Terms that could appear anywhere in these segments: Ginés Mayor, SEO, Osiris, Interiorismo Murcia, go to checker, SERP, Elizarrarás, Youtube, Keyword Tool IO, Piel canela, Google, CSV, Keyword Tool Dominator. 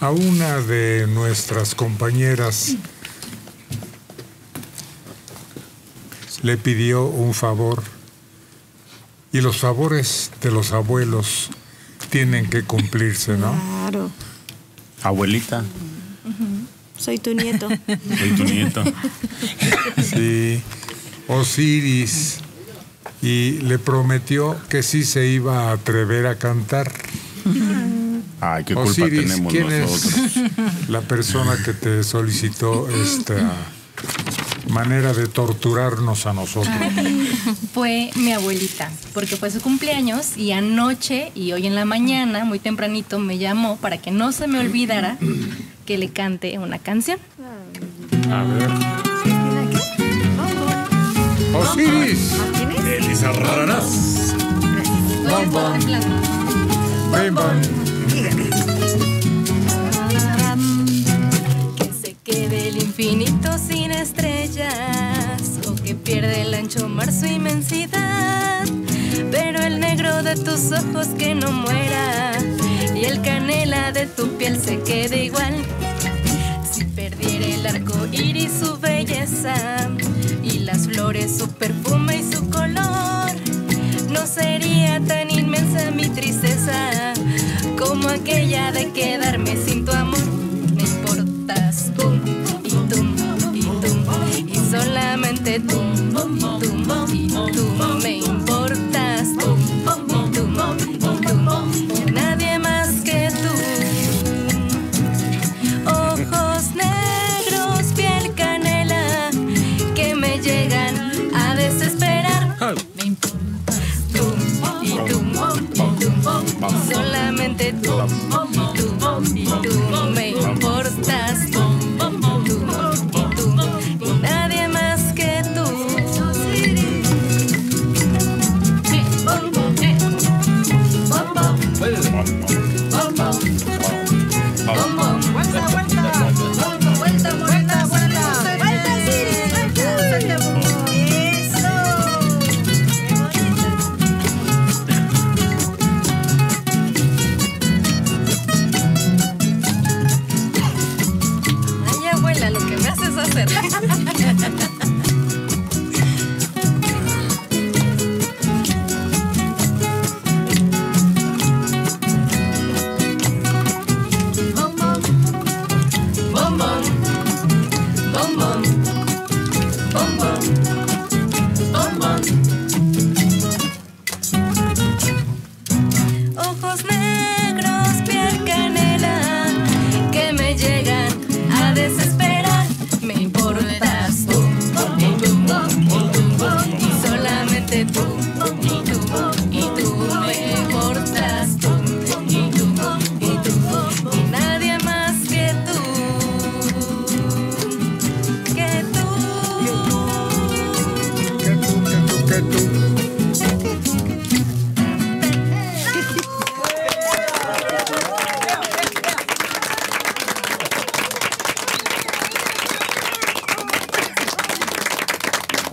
a una de nuestras compañeras le pidió un favor, y los favores de los abuelos tienen que cumplirse, ¿no? Claro. Abuelita. Soy tu nieto. Soy tu nieto. Sí. Osiris. Y le prometió que sí se iba a atrever a cantar. Ay, qué culpa Osiris, tenemos nosotros. ¿Quién es la persona que te solicitó esta manera de torturarnos a nosotros? Fue mi abuelita, porque fue su cumpleaños y anoche y hoy en la mañana, muy tempranito, me llamó para que no se me olvidara que le cante una canción. A ver. Osiris. Elizarrarás. Bom, bom. Bom, bom. Que se quede el infinito sin estrellas, o que pierde el ancho mar su inmensidad, pero el negro de tus ojos que no muera, y el canela de tu piel se quede igual. Si perdiera el arco iris su belleza, y las flores su perfume y su color, no sería tan inmensa mi tristeza como aquella de quedarme sin tu amor. Me importas tú y tú y tú y solamente tú y tú. Me importas tú y tú y tú, nadie más que tú. Ojos negros, piel canela, que me llegan a desesperar. Me importas tú y tú y tú, solamente tú y tú. Me importas tú y tú y nadie más que tú.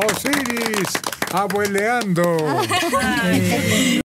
Osiris, abueleando.